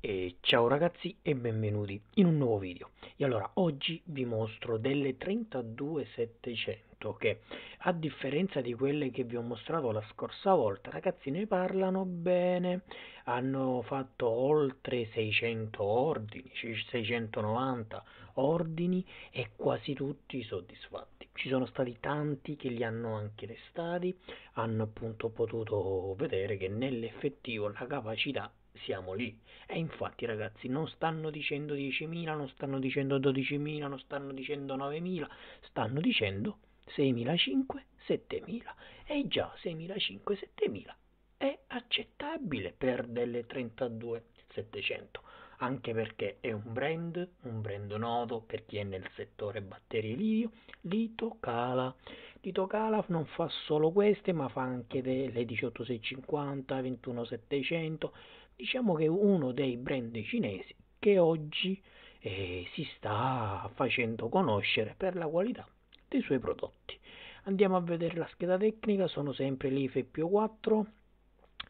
E ciao ragazzi e benvenuti in un nuovo video. E allora oggi vi mostro delle 32700 che, a differenza di quelle che vi ho mostrato la scorsa volta, ragazzi, ne parlano bene. Hanno fatto oltre 600 ordini, 690 ordini, e quasi tutti soddisfatti. Ci sono stati tanti che li hanno anche testati, hanno appunto potuto vedere che nell'effettivo la capacità siamo lì. E infatti ragazzi non stanno dicendo 10.000, non stanno dicendo 12.000, non stanno dicendo 9.000, stanno dicendo 6.500, 7.000. E già 6.500, 7.000 è accettabile per delle 32700, anche perché è un brand noto per chi è nel settore batterie litio, Lito Cala. Lito Cala non fa solo queste, ma fa anche delle 18650, 21700, diciamo che è uno dei brand cinesi che oggi si sta facendo conoscere per la qualità dei suoi prodotti. Andiamo a vedere la scheda tecnica, sono sempre l'IFE+4,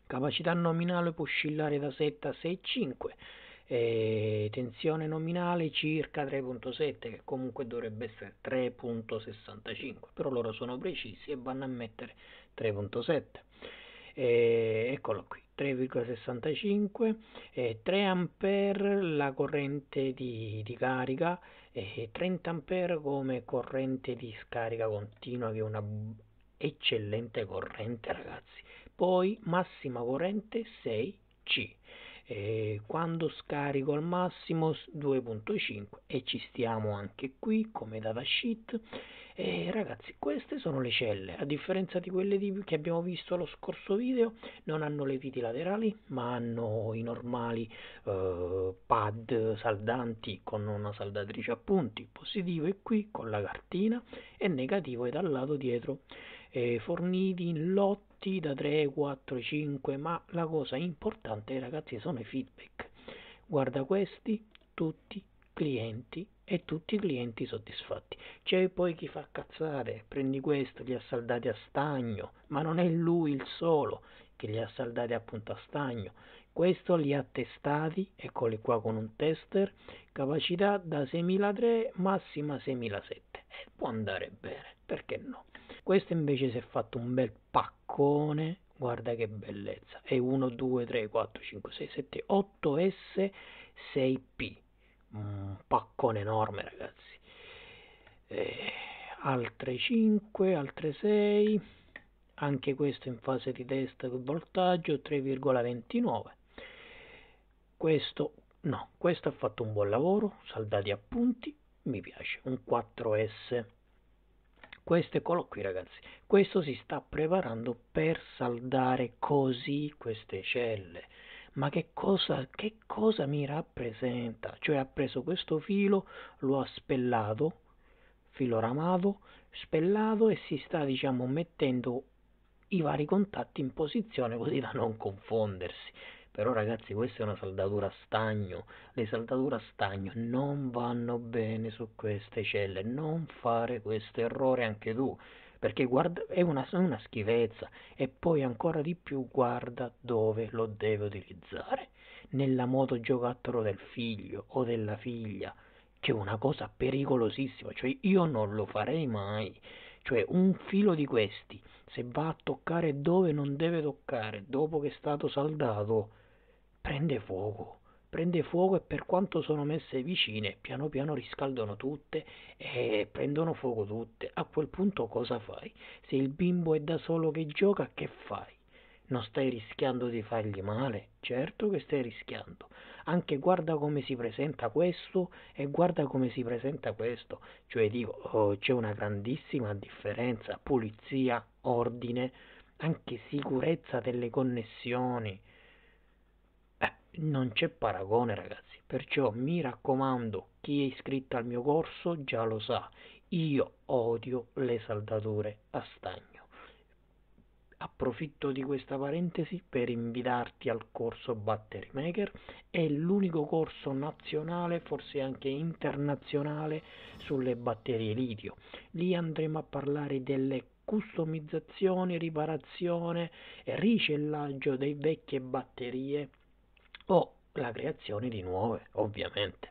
capacità nominale può oscillare da 7 a 6,5, tensione nominale circa 3.7, che comunque dovrebbe essere 3.65, però loro sono precisi e vanno a mettere 3.7. Eccolo qui, 3,65, 3 ampere la corrente di carica, 30 ampere come corrente di scarica continua, che è una eccellente corrente ragazzi. Poi massima corrente 6C, quando scarico al massimo 2.5, e ci stiamo anche qui come datasheet. Ragazzi, queste sono le celle, a differenza di quelle che abbiamo visto allo scorso video, non hanno le viti laterali, ma hanno i normali pad saldanti con una saldatrice a punti. Positivo è qui con la cartina e negativo è dal lato dietro, forniti in lotti da 3, 4, 5, ma la cosa importante ragazzi sono i feedback. Guarda questi, tutti clienti e tutti i clienti soddisfatti. C'è poi chi fa cazzare, prendi questo, li ha saldati a stagno, ma non è lui il solo che li ha saldati appunto a stagno. Questo li ha testati, eccoli qua con un tester, capacità da 6.300 massima 6.700, e può andare bene, perché no? Questo invece si è fatto un bel paccone, guarda che bellezza, è 1, 2, 3, 4, 5, 6, 7, 8S, 6P. Un paccone enorme ragazzi. Altre 5, altre 6, anche questo in fase di test, voltaggio 3,29. Questo no, questo ha fatto un buon lavoro, saldati a punti, mi piace, un 4S. Questo, eccolo qui ragazzi, questo si sta preparando per saldare così queste celle. Ma che cosa mi rappresenta? Cioè ha preso questo filo, lo ha spellato, filo ramato, spellato, e si sta diciamo mettendo i vari contatti in posizione così da non confondersi. Però ragazzi questa è una saldatura a stagno, le saldature a stagno non vanno bene su queste celle, non fare questo errore anche tu. Perché guarda, è una schifezza, e poi ancora di più guarda dove lo deve utilizzare, nella moto giocattolo del figlio o della figlia, che è una cosa pericolosissima, cioè io non lo farei mai, cioè un filo di questi, se va a toccare dove non deve toccare, dopo che è stato saldato, prende fuoco, e per quanto sono messe vicine piano piano riscaldano tutte e prendono fuoco tutte. A quel punto cosa fai? Se il bimbo è da solo che gioca, che fai? Non stai rischiando di fargli male? Certo che stai rischiando. Anche guarda come si presenta questo e guarda come si presenta questo, cioè dico c'è una grandissima differenza, pulizia, ordine, anche sicurezza delle connessioni. Non c'è paragone ragazzi, perciò mi raccomando, chi è iscritto al mio corso già lo sa, io odio le saldature a stagno. Approfitto di questa parentesi per invitarti al corso Battery Maker, è l'unico corso nazionale, forse anche internazionale, sulle batterie litio. Lì andremo a parlare delle customizzazioni, riparazione e ricellaggio delle vecchie batterie o la creazione di nuove, ovviamente.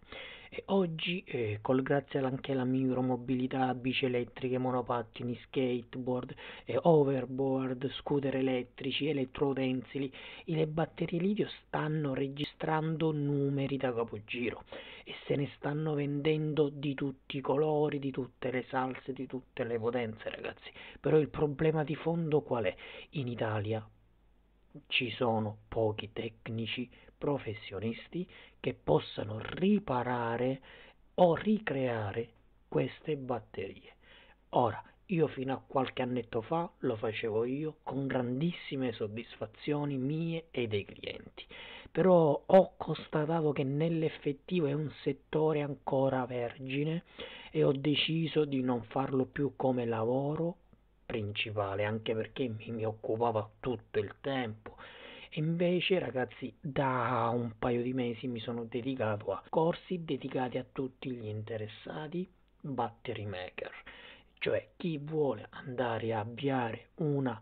E oggi, grazie anche alla micromobilità, bici elettriche, monopattini, skateboard, overboard, scooter elettrici, elettroutensili, le batterie litio stanno registrando numeri da capogiro e se ne stanno vendendo di tutti i colori, di tutte le salse, di tutte le potenze, ragazzi. Però il problema di fondo qual è? In Italia ci sono pochi tecnici professionisti che possano riparare o ricreare queste batterie. Ora, io fino a qualche annetto fa lo facevo io con grandissime soddisfazioni mie e dei clienti, però ho constatato che nell'effettivo è un settore ancora vergine e ho deciso di non farlo più come lavoro principale, anche perché mi occupava tutto il tempo. E invece, ragazzi, da un paio di mesi mi sono dedicato a corsi dedicati a tutti gli interessati battery maker, cioè chi vuole andare a avviare una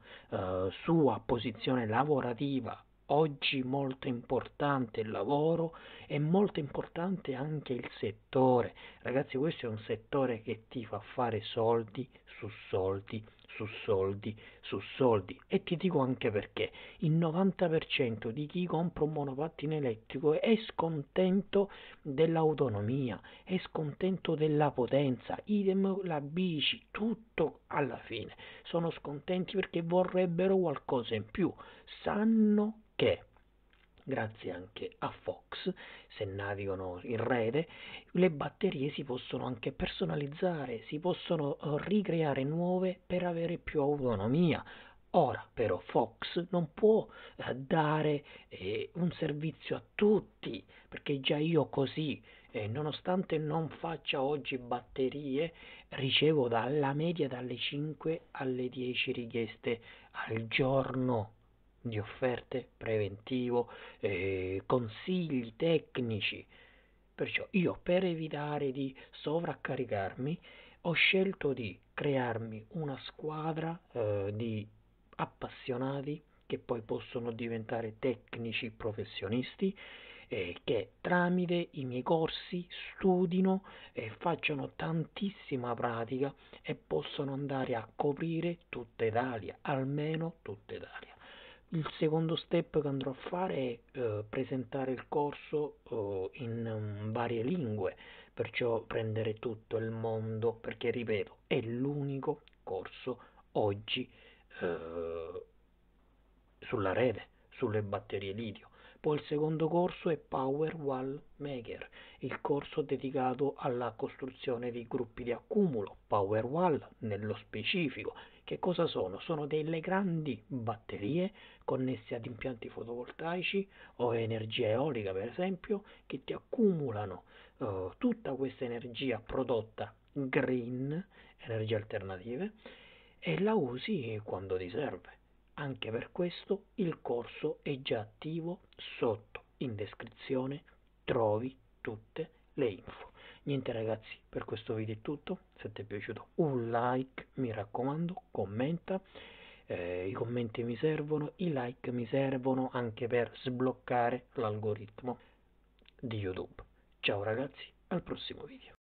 sua posizione lavorativa. Oggi molto importante il lavoro, è molto importante anche il settore. Ragazzi, questo è un settore che ti fa fare soldi su soldi su soldi su soldi, e ti dico anche perché il 90% di chi compra un monopattino elettrico è scontento dell'autonomia, è scontento della potenza, idem la bici, tutto alla fine sono scontenti perché vorrebbero qualcosa in più. Sanno che, grazie anche a Fox, se navigano in rete, le batterie si possono anche personalizzare, si possono ricreare nuove per avere più autonomia. Ora però Fox non può dare un servizio a tutti, perché già io così, nonostante non faccia oggi batterie, ricevo dalla media dalle 5 alle 10 richieste al giorno di offerte, preventivo, consigli tecnici. Perciò io, per evitare di sovraccaricarmi, ho scelto di crearmi una squadra di appassionati che poi possono diventare tecnici professionisti, che tramite i miei corsi studino e facciano tantissima pratica e possono andare a coprire tutta Italia, almeno tutta Italia. Il secondo step che andrò a fare è presentare il corso in varie lingue, perciò prendere tutto il mondo, perché ripeto, è l'unico corso oggi sulla rete, sulle batterie litio. Poi il secondo corso è Powerwall Maker, il corso dedicato alla costruzione dei gruppi di accumulo, Powerwall nello specifico. Che cosa sono? Sono delle grandi batterie connesse ad impianti fotovoltaici o energia eolica, per esempio, che ti accumulano tutta questa energia prodotta green, energie alternative, e la usi quando ti serve. Anche per questo il corso è già attivo, sotto in descrizione trovi tutte le info. Niente ragazzi, per questo video è tutto, se ti è piaciuto un like mi raccomando, commenta, i commenti mi servono, i like mi servono anche per sbloccare l'algoritmo di YouTube. Ciao ragazzi, al prossimo video.